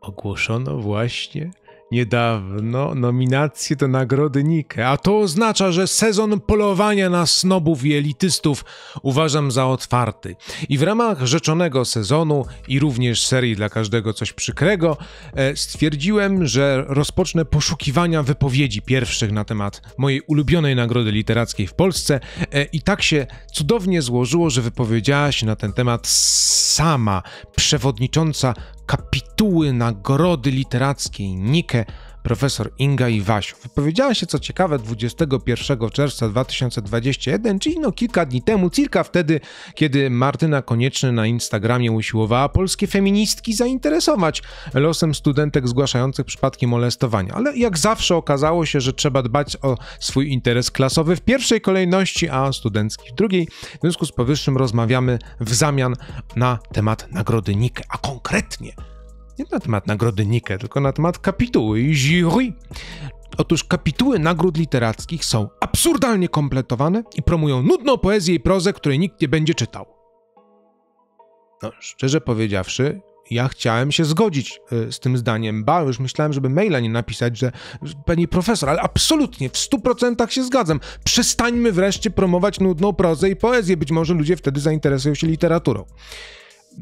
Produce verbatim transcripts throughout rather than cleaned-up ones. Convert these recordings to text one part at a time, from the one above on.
Ogłoszono właśnie niedawno nominacje do nagrody Nike, a to oznacza, że sezon polowania na snobów i elitystów uważam za otwarty. I w ramach rzeczonego sezonu i również serii Dla każdego coś przykrego stwierdziłem, że rozpocznę poszukiwania wypowiedzi pierwszych na temat mojej ulubionej nagrody literackiej w Polsce i tak się cudownie złożyło, że wypowiedziała się na ten temat sama przewodnicząca kapituły nagrody literackiej Nike, profesor Inga Iwasiów. Wypowiedziała się, co ciekawe, dwudziestego pierwszego czerwca dwa tysiące dwudziestego pierwszego, czyli no kilka dni temu, cirka wtedy, kiedy Martyna Konieczny na Instagramie usiłowała polskie feministki zainteresować losem studentek zgłaszających przypadki molestowania. Ale jak zawsze okazało się, że trzeba dbać o swój interes klasowy w pierwszej kolejności, a studencki w drugiej. W związku z powyższym rozmawiamy w zamian na temat nagrody Nike, a konkretnie nie na temat nagrody Nike, tylko na temat kapituły i jury. Otóż kapituły nagród literackich są absurdalnie kompletowane i promują nudną poezję i prozę, której nikt nie będzie czytał. No, szczerze powiedziawszy, ja chciałem się zgodzić z tym zdaniem. Ba, już myślałem, żeby maila nie napisać, że pani profesor, ale absolutnie, w stu procentach się zgadzam. Przestańmy wreszcie promować nudną prozę i poezję. Być może ludzie wtedy zainteresują się literaturą.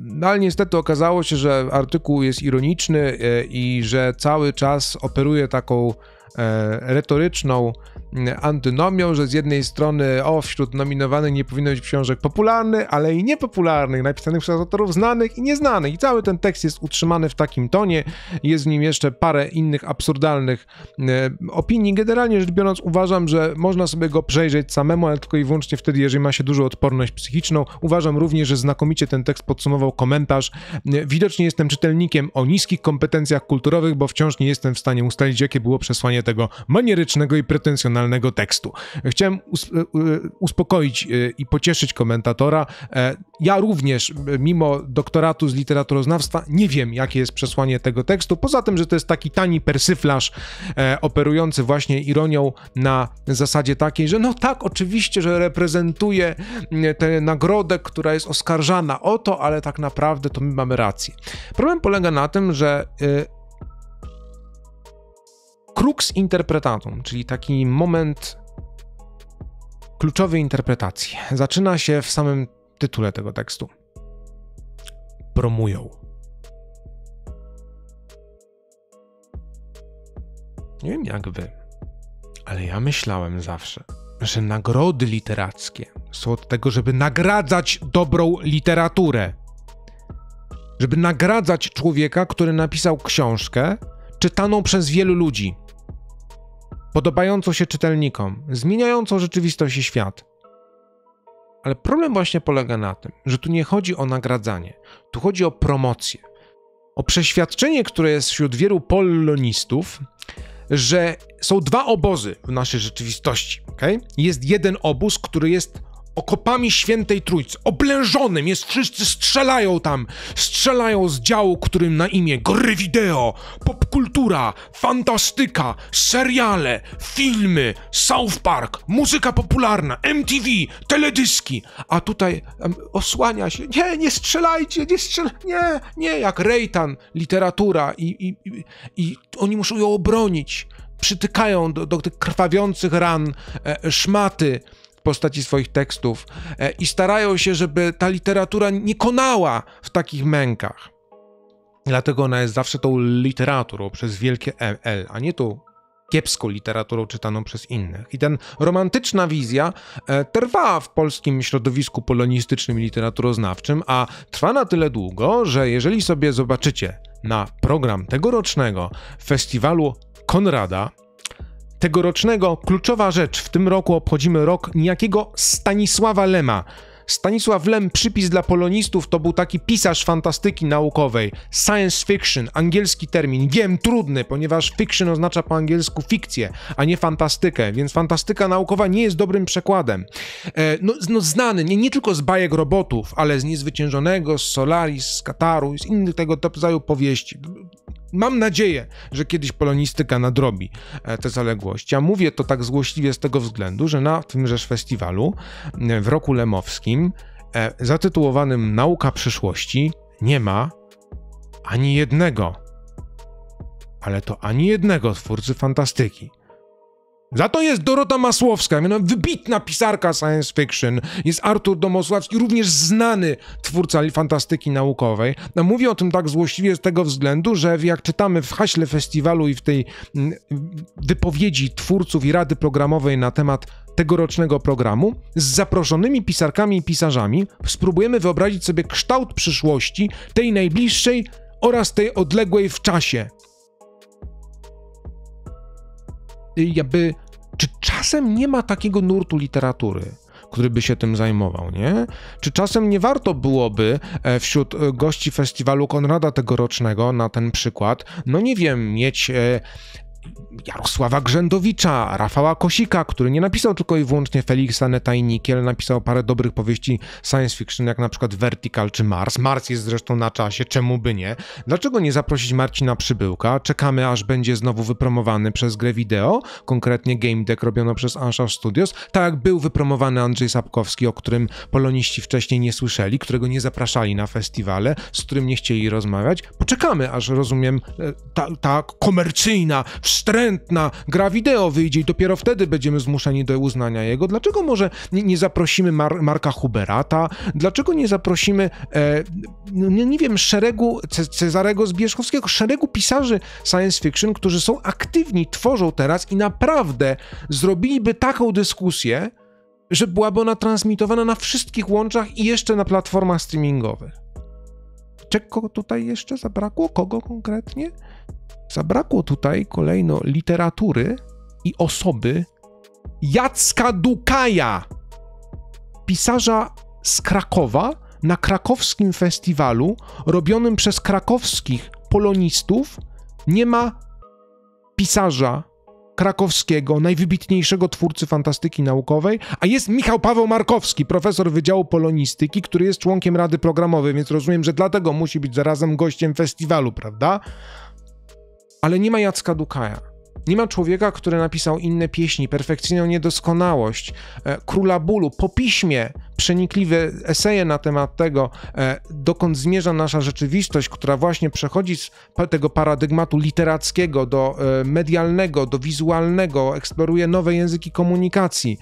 No ale niestety okazało się, że artykuł jest ironiczny i że cały czas operuje taką retoryczną antynomią, że z jednej strony o, wśród nominowanych nie powinno być książek popularnych, ale i niepopularnych, napisanych przez autorów znanych i nieznanych. I cały ten tekst jest utrzymany w takim tonie. Jest w nim jeszcze parę innych absurdalnych opinii. Generalnie rzecz biorąc uważam, że można sobie go przejrzeć samemu, ale tylko i wyłącznie wtedy, jeżeli ma się dużą odporność psychiczną. Uważam również, że znakomicie ten tekst podsumował komentarz. Widocznie jestem czytelnikiem o niskich kompetencjach kulturowych, bo wciąż nie jestem w stanie ustalić, jakie było przesłanie tego manierycznego i pretensjonalnego tekstu. Chciałem uspokoić i pocieszyć komentatora. Ja również, mimo doktoratu z literaturoznawstwa, nie wiem, jakie jest przesłanie tego tekstu, poza tym, że to jest taki tani persyflaż operujący właśnie ironią na zasadzie takiej, że no tak, oczywiście, że reprezentuje tę nagrodę, która jest oskarżana o to, ale tak naprawdę to my mamy rację. Problem polega na tym, że crux interpretatum, czyli taki moment kluczowej interpretacji, zaczyna się w samym tytule tego tekstu. Promują. Nie wiem jak wy, ale ja myślałem zawsze, że nagrody literackie są od tego, żeby nagradzać dobrą literaturę. Żeby nagradzać człowieka, który napisał książkę czytaną przez wielu ludzi, podobającą się czytelnikom, zmieniającą rzeczywistość i świat. Ale problem właśnie polega na tym, że tu nie chodzi o nagradzanie, tu chodzi o promocję, o przeświadczenie, które jest wśród wielu polonistów, że są dwa obozy w naszej rzeczywistości. Okay? Jest jeden obóz, który jest okopami Świętej Trójcy, oblężonym jest, wszyscy strzelają tam, strzelają z działu, którym na imię gry wideo, popkultura, fantastyka, seriale, filmy, South Park, muzyka popularna, M T V, teledyski, a tutaj um, osłania się, nie, nie strzelajcie, nie strzelajcie, nie, nie, jak Rejtan, literatura i, i, i, i oni muszą ją obronić, przytykają do, do tych krwawiących ran e, szmaty, postaci swoich tekstów e, i starają się, żeby ta literatura nie konała w takich mękach. Dlatego ona jest zawsze tą literaturą przez wielkie L, a nie tą kiepską literaturą czytaną przez innych. I ta romantyczna wizja e, trwa w polskim środowisku polonistycznym i literaturoznawczym, a trwa na tyle długo, że jeżeli sobie zobaczycie na program tegorocznego festiwalu Konrada, tegorocznego, kluczowa rzecz, w tym roku obchodzimy rok niejakiego Stanisława Lema. Stanisław Lem, przypis dla polonistów, to był taki pisarz fantastyki naukowej, science fiction, angielski termin, wiem, trudny, ponieważ fiction oznacza po angielsku fikcję, a nie fantastykę, więc fantastyka naukowa nie jest dobrym przekładem. E, no, no znany, nie, nie tylko z bajek robotów, ale z Niezwyciężonego, z Solaris, z Kataru, z innych tego rodzaju powieści. Mam nadzieję, że kiedyś polonistyka nadrobi te zaległości. Ja mówię to tak złośliwie z tego względu, że na tymże festiwalu w roku lemowskim zatytułowanym Nauka przyszłości nie ma ani jednego ale to ani jednego twórcy fantastyki. Za to jest Dorota Masłowska, wybitna pisarka science fiction. Jest Artur Domosławski, również znany twórca fantastyki naukowej. No, mówię o tym tak złośliwie z tego względu, że jak czytamy w haśle festiwalu i w tej wypowiedzi twórców i rady programowej na temat tegorocznego programu, z zaproszonymi pisarkami i pisarzami spróbujemy wyobrazić sobie kształt przyszłości, tej najbliższej oraz tej odległej w czasie. Jakby, czy czasem nie ma takiego nurtu literatury, który by się tym zajmował, nie? Czy czasem nie warto byłoby wśród gości festiwalu Konrada tegorocznego, na ten przykład, no nie wiem, mieć Jarosława Grzędowicza, Rafała Kosika, który nie napisał tylko i wyłącznie Feliksa Neta i Nikiel, napisał parę dobrych powieści science fiction, jak na przykład Vertical czy Mars. Mars jest zresztą na czasie, czemu by nie? Dlaczego nie zaprosić Marcina Przybyłka? Czekamy, aż będzie znowu wypromowany przez grę wideo, konkretnie Game Deck robione przez Unshar Studios, tak jak był wypromowany Andrzej Sapkowski, o którym poloniści wcześniej nie słyszeli, którego nie zapraszali na festiwale, z którym nie chcieli rozmawiać. Poczekamy, aż, rozumiem, ta, ta komercyjna, wstrętna gra wideo wyjdzie i dopiero wtedy będziemy zmuszeni do uznania jego. Dlaczego może nie, nie zaprosimy Mar Marka Huberata? Dlaczego nie zaprosimy, e, nie, nie wiem, szeregu Ce Cezarego Zbierzchowskiego, szeregu pisarzy science fiction, którzy są aktywni, tworzą teraz i naprawdę zrobiliby taką dyskusję, że byłaby ona transmitowana na wszystkich łączach i jeszcze na platformach streamingowych. Czego tutaj jeszcze zabrakło? Kogo konkretnie? Zabrakło tutaj kolejno literatury i osoby Jacka Dukaja, pisarza z Krakowa, na krakowskim festiwalu robionym przez krakowskich polonistów. Nie ma pisarza krakowskiego, najwybitniejszego twórcy fantastyki naukowej, a jest Michał Paweł Markowski, profesor Wydziału Polonistyki, który jest członkiem Rady Programowej, więc rozumiem, że dlatego musi być zarazem gościem festiwalu, prawda? Ale nie ma Jacka Dukaja. Nie ma człowieka, który napisał inne pieśni, perfekcyjną niedoskonałość, e, Króla Bólu, po piśmie przenikliwe eseje na temat tego, e, dokąd zmierza nasza rzeczywistość, która właśnie przechodzi z tego paradygmatu literackiego do e, medialnego, do wizualnego, eksploruje nowe języki komunikacji.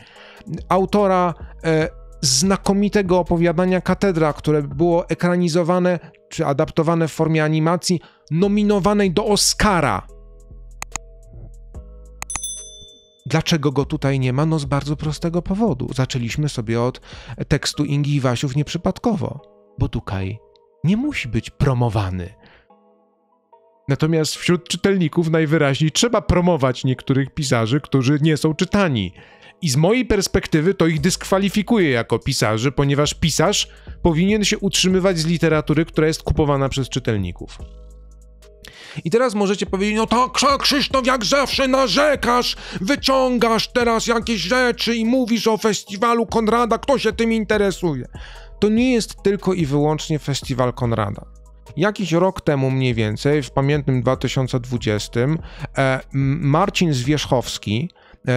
Autora e, znakomitego opowiadania Katedra, które było ekranizowane czy adaptowane w formie animacji, nominowanej do Oscara. Dlaczego go tutaj nie ma? No z bardzo prostego powodu. Zaczęliśmy sobie od tekstu Ingi Iwasiów nieprzypadkowo, bo Dukaj nie musi być promowany. Natomiast wśród czytelników najwyraźniej trzeba promować niektórych pisarzy, którzy nie są czytani. I z mojej perspektywy to ich dyskwalifikuje jako pisarzy, ponieważ pisarz powinien się utrzymywać z literatury, która jest kupowana przez czytelników. I teraz możecie powiedzieć, no tak, Krzysztof, jak zawsze narzekasz, wyciągasz teraz jakieś rzeczy i mówisz o festiwalu Konrada, kto się tym interesuje. To nie jest tylko i wyłącznie festiwal Konrada. Jakiś rok temu mniej więcej, w pamiętnym dwa tysiące dwudziestym, e, Marcin Zwierzchowski,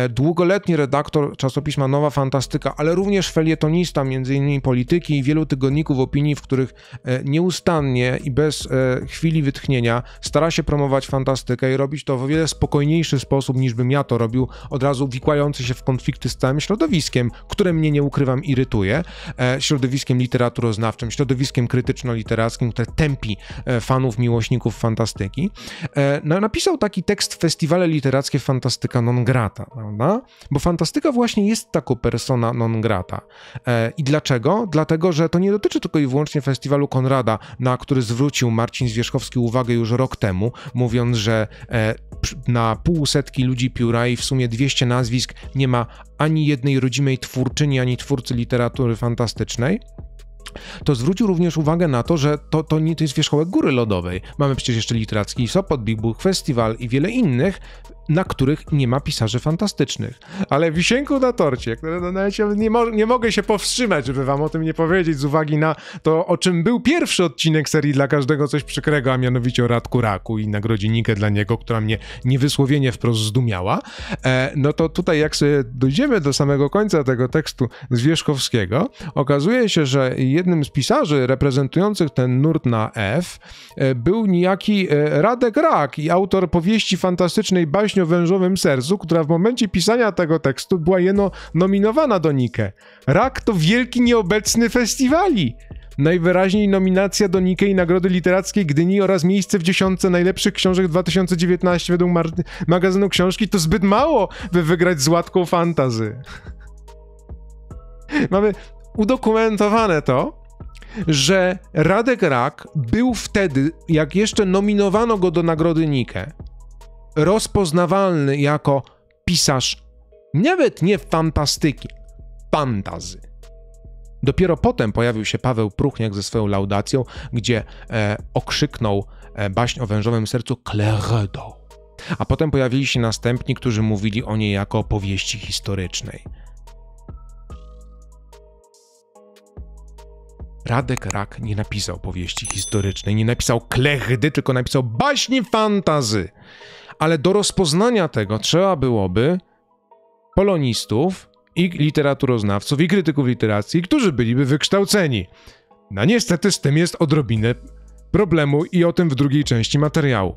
długoletni redaktor czasopisma Nowa Fantastyka, ale również felietonista między innymi polityki i wielu tygodników opinii, w których nieustannie i bez chwili wytchnienia stara się promować fantastykę i robić to w o wiele spokojniejszy sposób, niż bym ja to robił, od razu wikłający się w konflikty z całym środowiskiem, które mnie, nie ukrywam, irytuje, środowiskiem literaturoznawczym, środowiskiem krytyczno-literackim, które tępi fanów, miłośników fantastyki. No, napisał taki tekst w Festiwale Literackie Fantastyka non grata. Prawda? Bo fantastyka właśnie jest taką persona non grata. E, I dlaczego? Dlatego, że to nie dotyczy tylko i wyłącznie festiwalu Konrada, na który zwrócił Marcin Zwierzchowski uwagę już rok temu, mówiąc, że e, na pół setki ludzi pióra i w sumie dwieście nazwisk nie ma ani jednej rodzimej twórczyni, ani twórcy literatury fantastycznej. To zwrócił również uwagę na to, że to, to nie to jest wierzchołek góry lodowej. Mamy przecież jeszcze Literacki Sopot, Big Book Festival i wiele innych. na których nie ma pisarzy fantastycznych. Ale wisienką na torcie, które nawet nie, mo nie mogę się powstrzymać, żeby wam o tym nie powiedzieć, z uwagi na to, o czym był pierwszy odcinek serii Dla Każdego Coś Przykrego, a mianowicie o Radku Raku i nagrodzie Nike dla niego, która mnie niewysłowienie wprost zdumiała. E, no to tutaj, jak sobie dojdziemy do samego końca tego tekstu Zwierzchowskiego, okazuje się, że jednym z pisarzy reprezentujących ten nurt na F e, był niejaki e, Radek Rak i autor powieści fantastycznej Baśni o wężowym sercu, która w momencie pisania tego tekstu była jeno nominowana do Nike. Rak to wielki nieobecny festiwali. Najwyraźniej nominacja do Nike i Nagrody Literackiej Gdyni oraz miejsce w dziesiątce najlepszych książek dwa tysiące dziewiętnaście według magazynu Książki to zbyt mało, by wygrać z łatką fantasy. Mamy udokumentowane to, że Radek Rak był wtedy, jak jeszcze nominowano go do Nagrody Nike, rozpoznawalny jako pisarz nawet nie fantastyki, fantazy. Dopiero potem pojawił się Paweł Próchniak ze swoją laudacją, gdzie e, okrzyknął e, Baśń o wężowym sercu Cléredo. A potem pojawili się następni, którzy mówili o niej jako o powieści historycznej. Radek Rak nie napisał powieści historycznej, nie napisał klechdy, tylko napisał baśni fantazy. Ale do rozpoznania tego trzeba byłoby polonistów i literaturoznawców, i krytyków literacji, którzy byliby wykształceni. No niestety z tym jest odrobinę problemu i o tym w drugiej części materiału.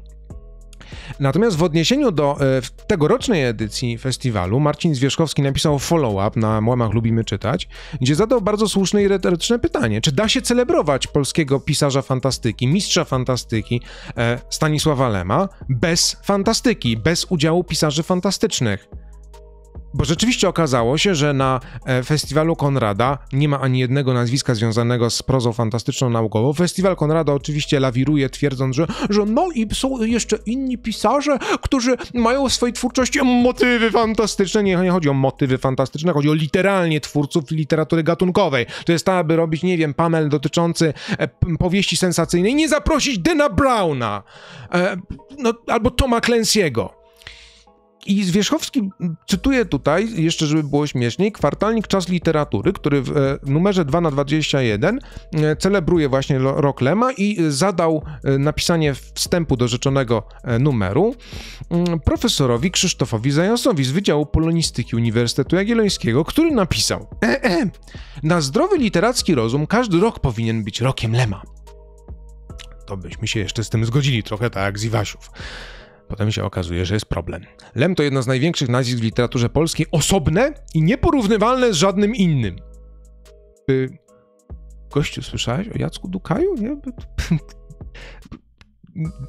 Natomiast w odniesieniu do e, tegorocznej edycji festiwalu Marcin Zwierzchowski napisał follow-up na łamach Lubimy Czytać, gdzie zadał bardzo słuszne i retoryczne pytanie, czy da się celebrować polskiego pisarza fantastyki, mistrza fantastyki e, Stanisława Lema bez fantastyki, bez udziału pisarzy fantastycznych. Bo rzeczywiście okazało się, że na festiwalu Konrada nie ma ani jednego nazwiska związanego z prozą fantastyczną naukową. Festiwal Konrada oczywiście lawiruje, twierdząc, że, że no i są jeszcze inni pisarze, którzy mają w swojej twórczości motywy fantastyczne. Nie, nie chodzi o motywy fantastyczne, chodzi o literalnie twórców literatury gatunkowej. To jest tak, aby robić, nie wiem, panel dotyczący powieści sensacyjnej, nie zaprosić Dana Browna e, no, albo Toma Clancy'ego. I Zwierzchowski cytuje tutaj, jeszcze żeby było śmieszniej, kwartalnik Czas Literatury, który w numerze dwa na dwadzieścia jeden celebruje właśnie rok Lema i zadał napisanie wstępu do rzeczonego numeru profesorowi Krzysztofowi Zająsowi z Wydziału Polonistyki Uniwersytetu Jagiellońskiego, który napisał: e, e, na zdrowy literacki rozum każdy rok powinien być rokiem Lema. To byśmy się jeszcze z tym zgodzili, trochę tak jak z Iwasiów. Potem się okazuje, że jest problem. Lem to jedno z największych nazwisk w literaturze polskiej, osobne i nieporównywalne z żadnym innym. By... Gościu, słyszałeś o Jacku Dukaju? Nie?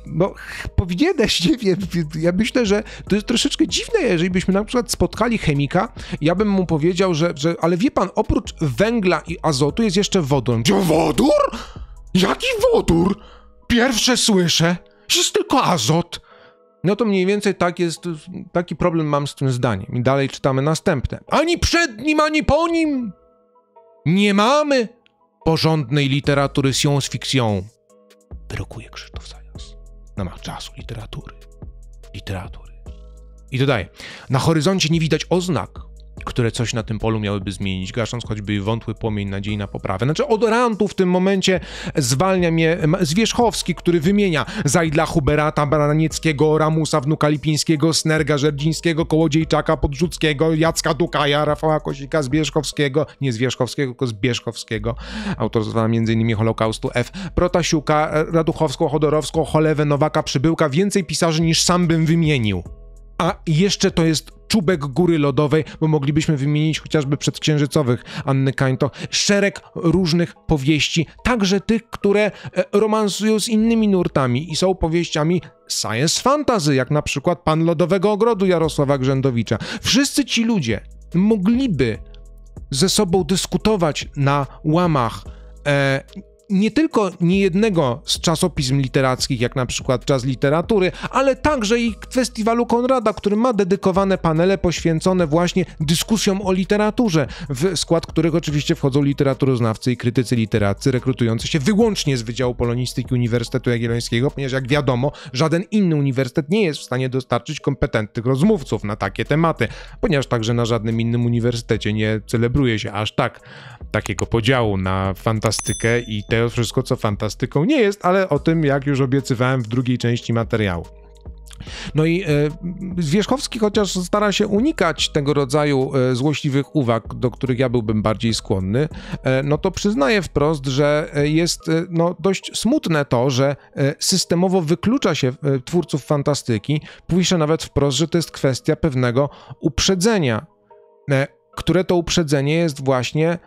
No, powinieneś, nie wiem. Ja myślę, że to jest troszeczkę dziwne, jeżeli byśmy na przykład spotkali chemika, ja bym mu powiedział, że, że ale wie pan, oprócz węgla i azotu jest jeszcze wodór. Gdzie wodór? Jaki wodór? Pierwsze słyszę. Jest tylko azot. No to mniej więcej tak jest, taki problem mam z tym zdaniem. I dalej czytamy następne. Ani przed nim, ani po nim nie mamy porządnej literatury science fiction. Wyrokuje Krzysztof Zajas. No ma czasu literatury. Literatury. I dodaje. Na horyzoncie nie widać oznak, które coś na tym polu miałyby zmienić, gasząc choćby wątły płomień nadziei na poprawę. Znaczy od rantu w tym momencie zwalnia mnie Zwierzchowski, który wymienia Zajdla, Huberata, Baranieckiego, Ramusa, Wnuka Lipińskiego, Snerga, Żerdzińskiego, Kołodziejczaka, Podrzuckiego, Jacka Dukaja, Rafała Kosika, Zbierzchowskiego, nie Zwierzchowskiego, tylko Zbierzchowskiego, autorstwa między innymi Holokaustu F, Protasiuka, Raduchowską, Chodorowską, Cholewę, Nowaka, Przybyłka, więcej pisarzy niż sam bym wymienił. A jeszcze to jest czubek góry lodowej, bo moglibyśmy wymienić chociażby przedksiężycowych Anny Kańto, szereg różnych powieści, także tych, które romansują z innymi nurtami i są powieściami science fantasy, jak na przykład Pan Lodowego Ogrodu Jarosława Grzędowicza. Wszyscy ci ludzie mogliby ze sobą dyskutować na łamach e, nie tylko niejednego z czasopism literackich, jak na przykład Czas Literatury, ale także i festiwalu Konrada, który ma dedykowane panele poświęcone właśnie dyskusjom o literaturze, w skład których oczywiście wchodzą literaturoznawcy i krytycy literaccy rekrutujący się wyłącznie z Wydziału Polonistyki Uniwersytetu Jagiellońskiego, ponieważ jak wiadomo, żaden inny uniwersytet nie jest w stanie dostarczyć kompetentnych rozmówców na takie tematy, ponieważ także na żadnym innym uniwersytecie nie celebruje się aż tak takiego podziału na fantastykę i to wszystko, co fantastyką nie jest, ale o tym, jak już obiecywałem w drugiej części materiału. No i e, Zwierzchowski, chociaż stara się unikać tego rodzaju e, złośliwych uwag, do których ja byłbym bardziej skłonny, e, no to przyznaję wprost, że jest e, no, dość smutne to, że e, systemowo wyklucza się e, twórców fantastyki. Pisze nawet wprost, że to jest kwestia pewnego uprzedzenia, e, które to uprzedzenie jest właśnie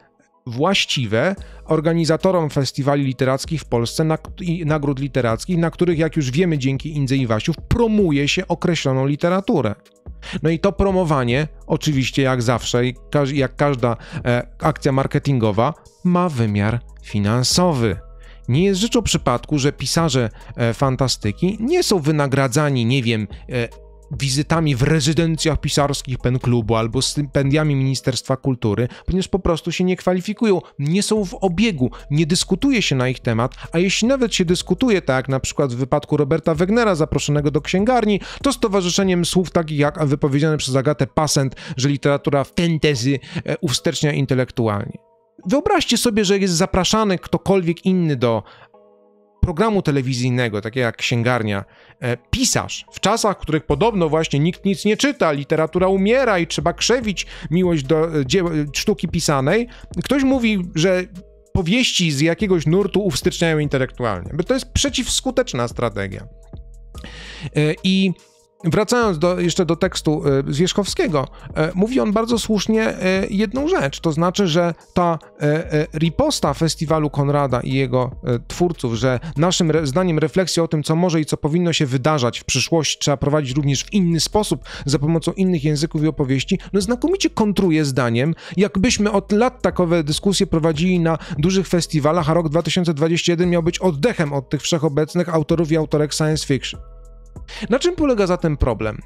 właściwe organizatorom festiwali literackich w Polsce na, i nagród literackich, na których, jak już wiemy dzięki Indze Iwasiów, promuje się określoną literaturę. No i to promowanie, oczywiście jak zawsze, jak każda e, akcja marketingowa, ma wymiar finansowy. Nie jest rzeczą przypadku, że pisarze e, fantastyki nie są wynagradzani, nie wiem, e, wizytami w rezydencjach pisarskich Penklubu albo stypendiami Ministerstwa Kultury, ponieważ po prostu się nie kwalifikują, nie są w obiegu, nie dyskutuje się na ich temat, a jeśli nawet się dyskutuje, tak jak na przykład w wypadku Roberta Wegnera zaproszonego do księgarni, to stowarzyszeniem słów takich jak wypowiedziane przez Agatę Passant, że literatura fantasy uwstecznia intelektualnie. Wyobraźcie sobie, że jest zapraszany ktokolwiek inny do programu telewizyjnego, takie jak Księgarnia, e, pisarz w czasach, w których podobno właśnie nikt nic nie czyta, literatura umiera i trzeba krzewić miłość do e, dzieła, sztuki pisanej, ktoś mówi, że powieści z jakiegoś nurtu uwsteczniają intelektualnie. Bo to jest przeciwskuteczna strategia. E, I wracając do, jeszcze do tekstu e, Zwierzchowskiego, e, mówi on bardzo słusznie e, jedną rzecz, to znaczy, że ta e, e, riposta festiwalu Konrada i jego e, twórców, że naszym re, zdaniem refleksję o tym, co może i co powinno się wydarzać w przyszłości, trzeba prowadzić również w inny sposób, za pomocą innych języków i opowieści, no znakomicie kontruje zdaniem, jakbyśmy od lat takowe dyskusje prowadzili na dużych festiwalach, a rok dwa tysiące dwudziesty pierwszy miał być oddechem od tych wszechobecnych autorów i autorek science fiction. Na czym polega zatem problem?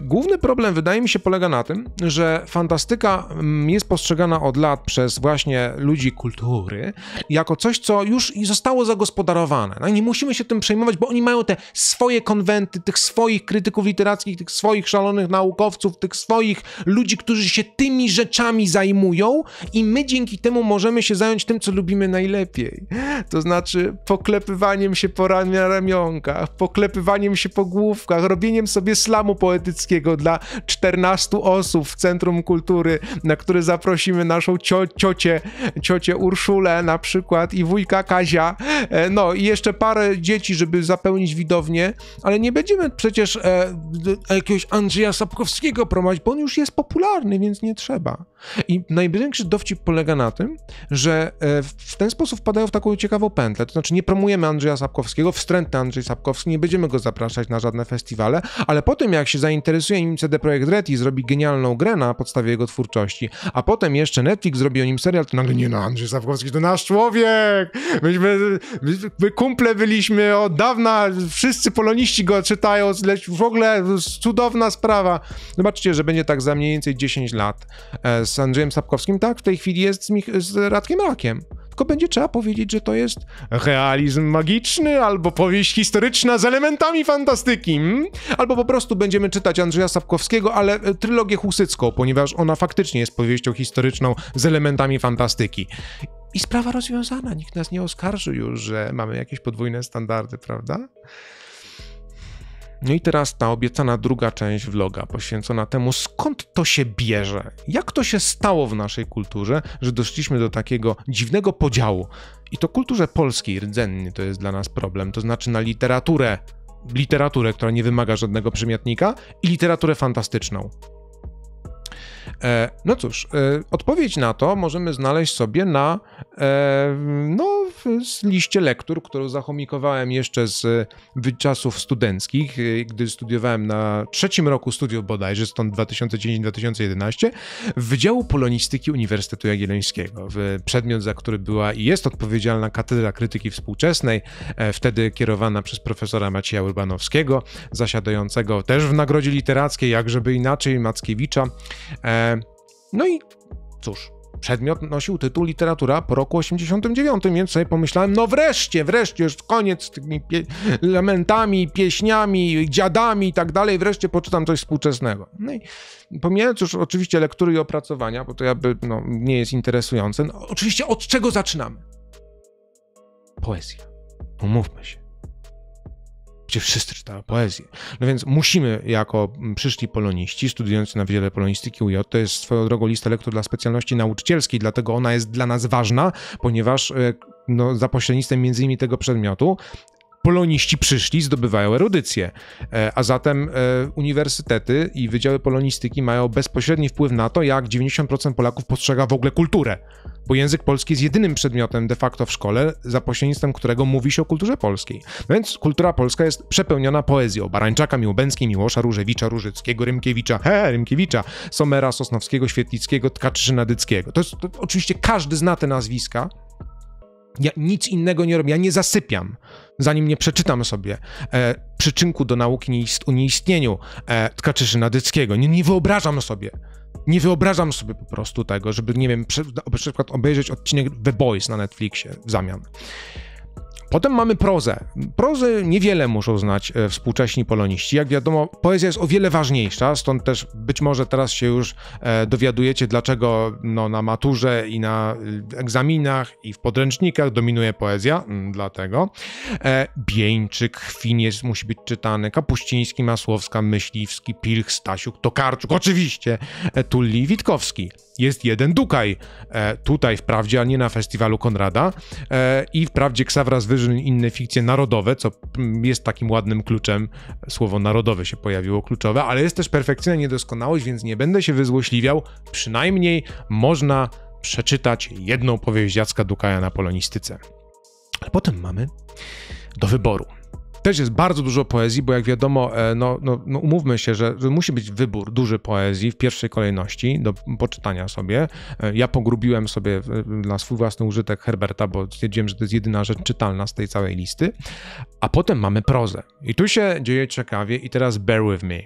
Główny problem, wydaje mi się, polega na tym, że fantastyka jest postrzegana od lat przez właśnie ludzi kultury jako coś, co już zostało zagospodarowane. No i nie musimy się tym przejmować, bo oni mają te swoje konwenty, tych swoich krytyków literackich, tych swoich szalonych naukowców, tych swoich ludzi, którzy się tymi rzeczami zajmują i my dzięki temu możemy się zająć tym, co lubimy najlepiej. To znaczy poklepywaniem się po ramionkach, poklepywaniem się po główkach, robieniem sobie slamu poetyckiego dla czternastu osób w Centrum Kultury, na które zaprosimy naszą cio ciocię, ciocię Urszulę na przykład i wujka Kazia, no i jeszcze parę dzieci, żeby zapełnić widownię, ale nie będziemy przecież e, jakiegoś Andrzeja Sapkowskiego promować, bo on już jest popularny, więc nie trzeba. I największy dowcip polega na tym, że w ten sposób wpadają w taką ciekawą pętlę, to znaczy nie promujemy Andrzeja Sapkowskiego, wstrętny Andrzej Sapkowski, nie będziemy go zapraszać na żadne festiwale, ale po tym jak się zainteresuje nim C D Projekt Red i zrobi genialną grę na podstawie jego twórczości, a potem jeszcze Netflix zrobi o nim serial, to nagle nie no, Andrzej Sapkowski to nasz człowiek! Myśmy, my, my kumple byliśmy od dawna, wszyscy poloniści go czytają, lecz w ogóle cudowna sprawa. Zobaczcie, że będzie tak za mniej więcej dziesięć lat z Andrzejem Sapkowskim, tak? W tej chwili jest z, Mich z Radkiem Rakiem. Tylko będzie trzeba powiedzieć, że to jest realizm magiczny, albo powieść historyczna z elementami fantastyki, hmm? albo po prostu będziemy czytać Andrzeja Sapkowskiego, ale trylogię husycką, ponieważ ona faktycznie jest powieścią historyczną z elementami fantastyki. I sprawa rozwiązana, nikt nas nie oskarży już, że mamy jakieś podwójne standardy, prawda? No i teraz ta obiecana druga część vloga poświęcona temu, skąd to się bierze, jak to się stało w naszej kulturze, że doszliśmy do takiego dziwnego podziału. I to kulturze polskiej rdzennie to jest dla nas problem, to znaczy na literaturę, literaturę, która nie wymaga żadnego przymiotnika i literaturę fantastyczną. No cóż, odpowiedź na to możemy znaleźć sobie na no, w liście lektur, którą zachomikowałem jeszcze z czasów studenckich, gdy studiowałem na trzecim roku studiów bodajże, stąd dwa tysiące dziesiąty do dwa tysiące jedenastego, Wydziału Polonistyki Uniwersytetu Jagiellońskiego. Przedmiot, za który była i jest odpowiedzialna Katedra Krytyki Współczesnej, wtedy kierowana przez profesora Macieja Urbanowskiego, zasiadającego też w Nagrodzie Literackiej, jak żeby inaczej, Mackiewicza. No i cóż, przedmiot nosił tytuł Literatura po roku osiemdziesiątym dziewiątym, więc sobie pomyślałem, no wreszcie, wreszcie, już koniec z tymi lamentami, pieśniami, dziadami i tak dalej, wreszcie poczytam coś współczesnego. No i pomijając już oczywiście lektury i opracowania, bo to jakby no, nie jest interesujące, no, oczywiście od czego zaczynamy? Poezja. Umówmy się. Gdzie wszyscy czytają poezję. No więc musimy, jako przyszli poloniści, studiujący na Wydziale Polonistyki U J, to jest swoją drogą lista lektur dla specjalności nauczycielskiej, dlatego ona jest dla nas ważna, ponieważ no, za pośrednictwem między innymi tego przedmiotu poloniści przyszli, zdobywają erudycję, a zatem uniwersytety i wydziały polonistyki mają bezpośredni wpływ na to, jak dziewięćdziesiąt procent Polaków postrzega w ogóle kulturę, bo język polski jest jedynym przedmiotem de facto w szkole, za pośrednictwem którego mówi się o kulturze polskiej. No więc kultura polska jest przepełniona poezją Barańczaka, Miłobęckiej, Miłosza, Różewicza, Różyckiego, Rymkiewicza, he, Rymkiewicza, Somera, Sosnowskiego, Świetlickiego, Tkaczynadyckiego. To jest, to oczywiście każdy zna te nazwiska. Ja nic innego nie robię, ja nie zasypiam, zanim nie przeczytam sobie e, przyczynku do nauki nieist o nieistnieniu e, Tkaczynadyckiego. Nie, nie wyobrażam sobie, nie wyobrażam sobie po prostu tego, żeby, nie wiem, przy, na przykład obejrzeć odcinek The Boys na Netflixie w zamian. Potem mamy prozę. Prozy niewiele muszą znać współcześni poloniści. Jak wiadomo, poezja jest o wiele ważniejsza, stąd też być może teraz się już dowiadujecie, dlaczego no, na maturze i na egzaminach i w podręcznikach dominuje poezja. Dlatego Bieńczyk, Chwiniec musi być czytany, Kapuściński, Masłowska, Myśliwski, Pilch, Stasiuk, Tokarczuk, oczywiście Tulli, Witkowski. Jest jeden Dukaj, tutaj wprawdzie, a nie na festiwalu Konrada, i wprawdzie Ksawra z Wyżyn, inne fikcje narodowe, co jest takim ładnym kluczem, słowo narodowe się pojawiło, kluczowe, ale jest też perfekcyjna niedoskonałość, więc nie będę się wyzłośliwiał, przynajmniej można przeczytać jedną powieść Jacka Dukaja na polonistyce. Ale potem mamy do wyboru. Też jest bardzo dużo poezji, bo jak wiadomo, no, no, no umówmy się, że, że musi być wybór duży poezji w pierwszej kolejności do poczytania sobie. Ja pogrubiłem sobie na swój własny użytek Herberta, bo stwierdziłem, że to jest jedyna rzecz czytalna z tej całej listy. A potem mamy prozę. I tu się dzieje ciekawie i teraz bear with me.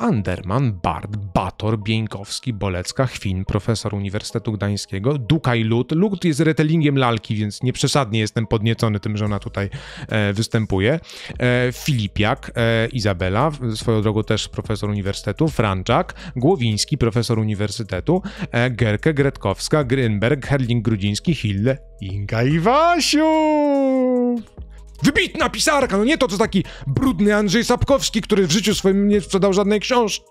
Anderman, Bard, Bator, Bieńkowski, Bolecka, Chwin, profesor Uniwersytetu Gdańskiego, Dukaj, Lud. Lud jest retellingiem lalki, więc nieprzesadnie jestem podniecony tym, że ona tutaj e, występuje. E, Filipiak, e, Izabela, swoją drogą też profesor Uniwersytetu, Franczak, Głowiński, profesor Uniwersytetu, e, Gerke, Gretkowska, Grynberg, Herling, Grudziński, Hille, Inga Iwasiów. Wybitna pisarka, no nie to, co taki brudny Andrzej Sapkowski, który w życiu swoim nie sprzedał żadnej książki.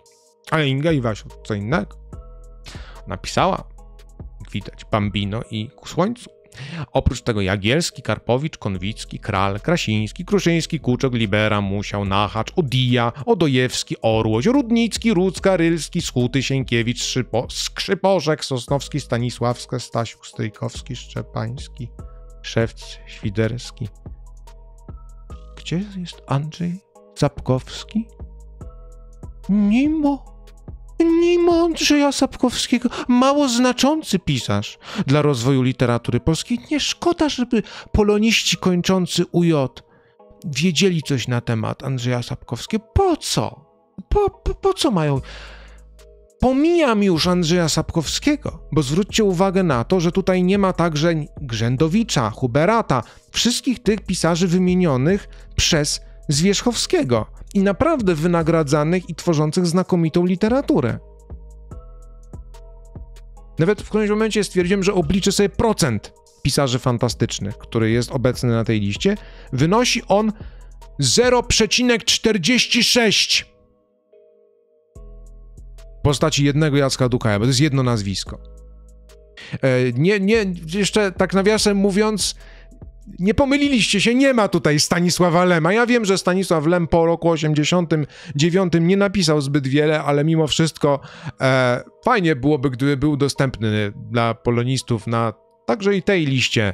Ale Inga Iwasiów, co innego. Napisała, jak widać, Bambino i Ku słońcu. Oprócz tego Jagielski, Karpowicz, Konwicki, Kral, Krasiński, Kruszyński, Kuczek, Libera, Musiał, Nachacz, Odija, Odojewski, Orłoś, Rudnicki, Rudzka, Rylski, Schuty, Sienkiewicz, Szypo, Skrzyposzek, Sosnowski, Stanisławska, Stasiuk, Stryjkowski, Szczepański, Szewc, Świderski. Gdzie jest Andrzej Sapkowski? Nie ma. Nie ma Andrzeja Sapkowskiego. Mało znaczący pisarz dla rozwoju literatury polskiej. Nie szkoda, żeby poloniści kończący U J wiedzieli coś na temat Andrzeja Sapkowskiego. Po co? Po, po, po co mają... Pomijam już Andrzeja Sapkowskiego, bo zwróćcie uwagę na to, że tutaj nie ma także Grzędowicza, Huberata, wszystkich tych pisarzy wymienionych przez Zwierzchowskiego i naprawdę wynagradzanych i tworzących znakomitą literaturę. Nawet w którymś momencie stwierdziłem, że obliczę sobie procent pisarzy fantastycznych, który jest obecny na tej liście. Wynosi on zero przecinek czterdzieści sześć procent. W postaci jednego Jacka Dukaja, bo to jest jedno nazwisko. Nie, nie, jeszcze tak nawiasem mówiąc, nie pomyliliście się, nie ma tutaj Stanisława Lema. Ja wiem, że Stanisław Lem po roku osiemdziesiątym dziewiątym nie napisał zbyt wiele, ale mimo wszystko e, fajnie byłoby, gdyby był dostępny dla polonistów na także i tej liście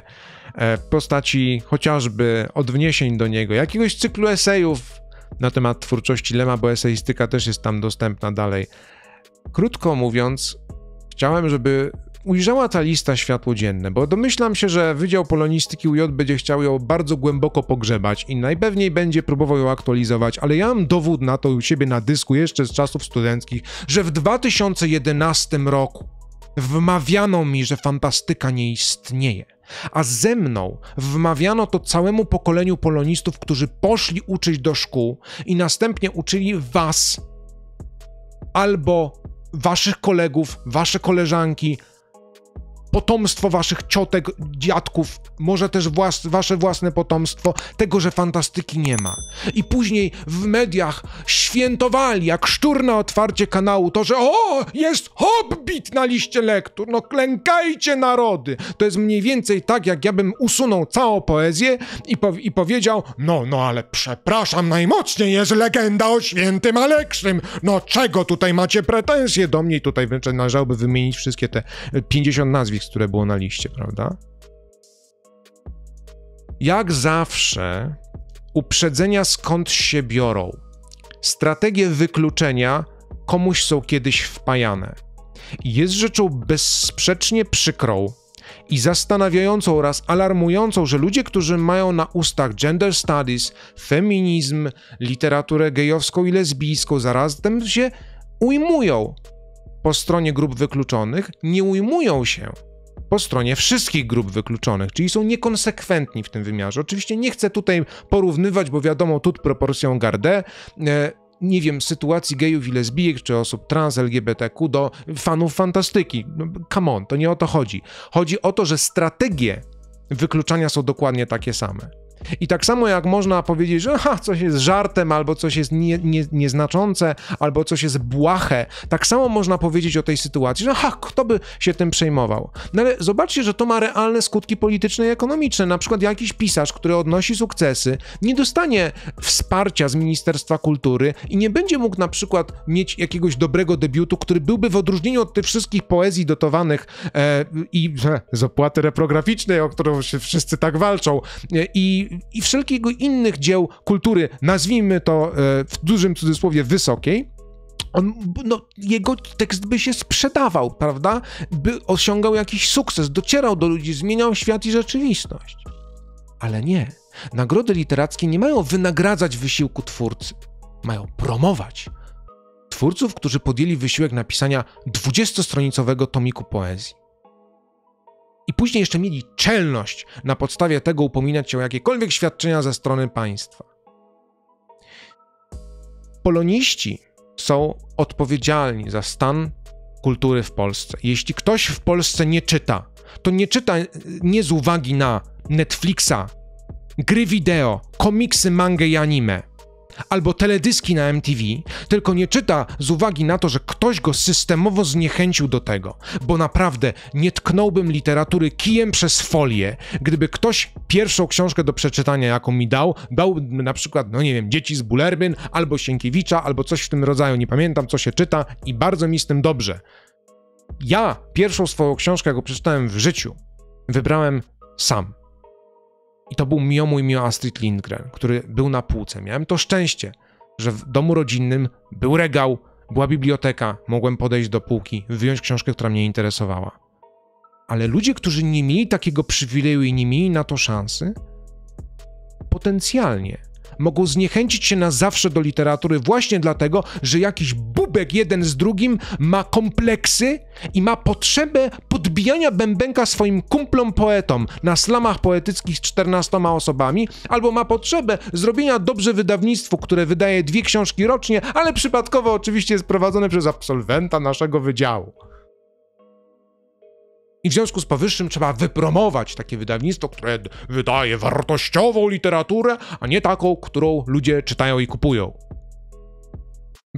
e, postaci chociażby odniesień do niego, jakiegoś cyklu esejów na temat twórczości Lema, bo eseistyka też jest tam dostępna dalej. Krótko mówiąc, chciałem, żeby ujrzała ta lista światło dzienne, bo domyślam się, że Wydział Polonistyki U J będzie chciał ją bardzo głęboko pogrzebać i najpewniej będzie próbował ją aktualizować, ale ja mam dowód na to u siebie na dysku jeszcze z czasów studenckich, że w dwa tysiące jedenastym roku wmawiano mi, że fantastyka nie istnieje, a ze mną wmawiano to całemu pokoleniu polonistów, którzy poszli uczyć do szkół i następnie uczyli was albo waszych kolegów, wasze koleżanki, potomstwo waszych ciotek, dziadków, może też włas- wasze własne potomstwo, tego, że fantastyki nie ma. I później w mediach świętowali, jak szczur na otwarcie kanału, to, że o, jest Hobbit na liście lektur, no klękajcie narody. To jest mniej więcej tak, jak ja bym usunął całą poezję i, po- i powiedział, no, no, ale przepraszam, najmocniej jest legenda o świętym Alekszym. No czego tutaj macie pretensje do mnie? I tutaj wręcz należałoby wymienić wszystkie te pięćdziesiąt nazwisk, które było na liście, prawda? Jak zawsze uprzedzenia skąd się biorą. Strategie wykluczenia komuś są kiedyś wpajane. Jest rzeczą bezsprzecznie przykrą i zastanawiającą oraz alarmującą, że ludzie, którzy mają na ustach gender studies, feminizm, literaturę gejowską i lesbijską, zarazem się ujmują po stronie grup wykluczonych, nie ujmują się po stronie wszystkich grup wykluczonych, czyli są niekonsekwentni w tym wymiarze. Oczywiście nie chcę tutaj porównywać, bo wiadomo, tut proporcją gardę, e, nie wiem, sytuacji gejów i lesbijek, czy osób trans, L G B T Q do fanów fantastyki. Come on, to nie o to chodzi. Chodzi o to, że strategie wykluczania są dokładnie takie same. I tak samo jak można powiedzieć, że aha, coś jest żartem, albo coś jest nie, nie, nieznaczące, albo coś jest błahe, tak samo można powiedzieć o tej sytuacji, że aha, kto by się tym przejmował. No ale zobaczcie, że to ma realne skutki polityczne i ekonomiczne. Na przykład jakiś pisarz, który odnosi sukcesy, nie dostanie wsparcia z Ministerstwa Kultury i nie będzie mógł na przykład mieć jakiegoś dobrego debiutu, który byłby w odróżnieniu od tych wszystkich poezji dotowanych e, i e, z opłaty reprograficznej, o którą się wszyscy tak walczą, e, i i wszelkiego innych dzieł kultury, nazwijmy to w dużym cudzysłowie wysokiej, on, no, jego tekst by się sprzedawał, prawda? By osiągał jakiś sukces, docierał do ludzi, zmieniał świat i rzeczywistość. Ale nie. Nagrody literackie nie mają wynagradzać wysiłku twórcy. Mają promować twórców, którzy podjęli wysiłek napisania dwudziestostronicowego tomiku poezji. I później jeszcze mieli czelność na podstawie tego upominać się o jakiekolwiek świadczenia ze strony państwa. Poloniści są odpowiedzialni za stan kultury w Polsce. Jeśli ktoś w Polsce nie czyta, to nie czyta nie z uwagi na Netflixa, gry wideo, komiksy, mangę i anime, albo teledyski na M T V, tylko nie czyta z uwagi na to, że ktoś go systemowo zniechęcił do tego, bo naprawdę nie tknąłbym literatury kijem przez folię, gdyby ktoś pierwszą książkę do przeczytania, jaką mi dał, dał na przykład, no nie wiem, Dzieci z Bulerbyn, albo Sienkiewicza, albo coś w tym rodzaju, nie pamiętam, co się czyta i bardzo mi z tym dobrze. Ja pierwszą swoją książkę, jaką przeczytałem w życiu, wybrałem sam. I to był Mio mój Mio Astrid Lindgren, który był na półce. Miałem to szczęście, że w domu rodzinnym był regał, była biblioteka, mogłem podejść do półki, wyjąć książkę, która mnie interesowała. Ale ludzie, którzy nie mieli takiego przywileju i nie mieli na to szansy, potencjalnie mogą zniechęcić się na zawsze do literatury właśnie dlatego, że jakiś bubek jeden z drugim ma kompleksy i ma potrzebę podbijania bębenka swoim kumplom poetom na slamach poetyckich z czternastoma osobami, albo ma potrzebę zrobienia dobrze wydawnictwu, które wydaje dwie książki rocznie, ale przypadkowo oczywiście jest prowadzone przez absolwenta naszego wydziału. I w związku z powyższym trzeba wypromować takie wydawnictwo, które wydaje wartościową literaturę, a nie taką, którą ludzie czytają i kupują.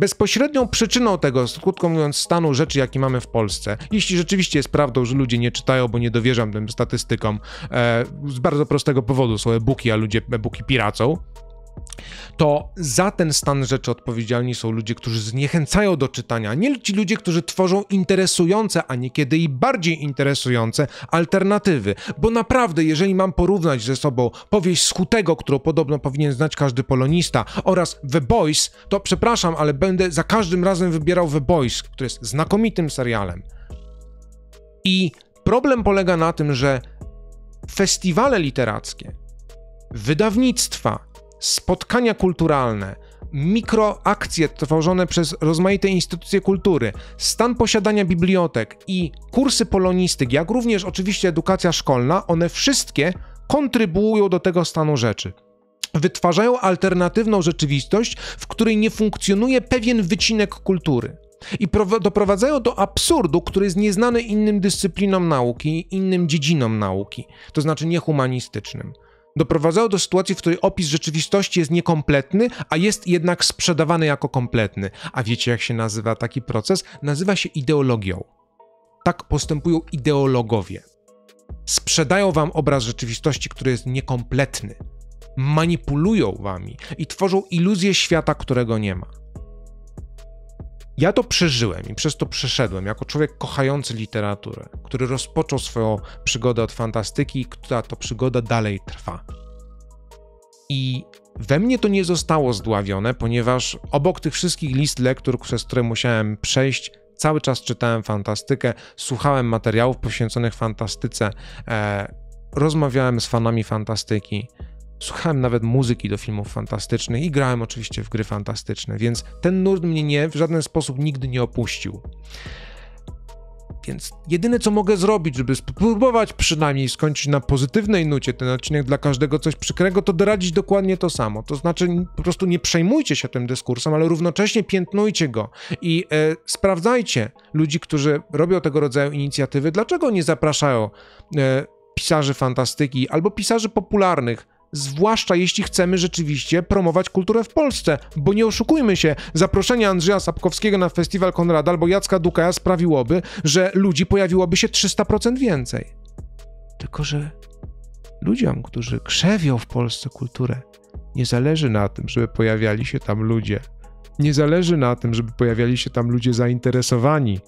Bezpośrednią przyczyną tego, krótko mówiąc, stanu rzeczy, jaki mamy w Polsce, jeśli rzeczywiście jest prawdą, że ludzie nie czytają, bo nie dowierzam tym statystykom, e, z bardzo prostego powodu są e-booki, a ludzie e-booki piracą, to za ten stan rzeczy odpowiedzialni są ludzie, którzy zniechęcają do czytania, nie ci ludzie, którzy tworzą interesujące, a niekiedy i bardziej interesujące alternatywy. Bo naprawdę, jeżeli mam porównać ze sobą powieść Skutego, którą podobno powinien znać każdy polonista, oraz The Boys, to przepraszam, ale będę za każdym razem wybierał The Boys, który jest znakomitym serialem. I problem polega na tym, że festiwale literackie, wydawnictwa, spotkania kulturalne, mikroakcje tworzone przez rozmaite instytucje kultury, stan posiadania bibliotek i kursy polonistyk, jak również oczywiście edukacja szkolna, one wszystkie kontrybuują do tego stanu rzeczy. Wytwarzają alternatywną rzeczywistość, w której nie funkcjonuje pewien wycinek kultury. I doprowadzają do absurdu, który jest nieznany innym dyscyplinom nauki, innym dziedzinom nauki, to znaczy niehumanistycznym. Doprowadzało do sytuacji, w której opis rzeczywistości jest niekompletny, a jest jednak sprzedawany jako kompletny. A wiecie, jak się nazywa taki proces? Nazywa się ideologią. Tak postępują ideologowie. Sprzedają wam obraz rzeczywistości, który jest niekompletny. Manipulują wami i tworzą iluzję świata, którego nie ma. Ja to przeżyłem i przez to przeszedłem jako człowiek kochający literaturę, który rozpoczął swoją przygodę od fantastyki, która to przygoda dalej trwa. I we mnie to nie zostało zdławione, ponieważ obok tych wszystkich list lektur, przez które musiałem przejść, cały czas czytałem fantastykę, słuchałem materiałów poświęconych fantastyce, e, rozmawiałem z fanami fantastyki. Słuchałem nawet muzyki do filmów fantastycznych i grałem oczywiście w gry fantastyczne, więc ten nurt mnie nie, w żaden sposób nigdy nie opuścił. Więc jedyne, co mogę zrobić, żeby spróbować przynajmniej skończyć na pozytywnej nucie ten odcinek dla każdego coś przykrego, to doradzić dokładnie to samo. To znaczy po prostu nie przejmujcie się tym dyskursem, ale równocześnie piętnujcie go i e, sprawdzajcie ludzi, którzy robią tego rodzaju inicjatywy, dlaczego nie zapraszają e, pisarzy fantastyki albo pisarzy popularnych, zwłaszcza jeśli chcemy rzeczywiście promować kulturę w Polsce, bo nie oszukujmy się, zaproszenie Andrzeja Sapkowskiego na festiwal Konrada albo Jacka Dukaja sprawiłoby, że ludzi pojawiłoby się trzysta procent więcej. Tylko że ludziom, którzy krzewią w Polsce kulturę, nie zależy na tym, żeby pojawiali się tam ludzie. Nie zależy na tym, żeby pojawiali się tam ludzie zainteresowani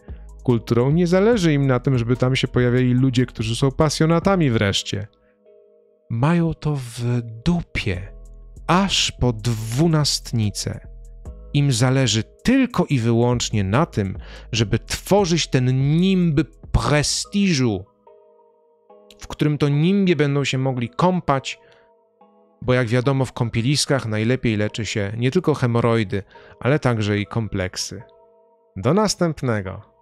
kulturą. Nie zależy im na tym, żeby tam się pojawiali ludzie, którzy są pasjonatami wreszcie. Mają to w dupie, aż po dwunastnicę. Im zależy tylko i wyłącznie na tym, żeby tworzyć ten nimb prestiżu, w którym to nimbie będą się mogli kąpać, bo jak wiadomo w kąpieliskach najlepiej leczy się nie tylko hemoroidy, ale także i kompleksy. Do następnego!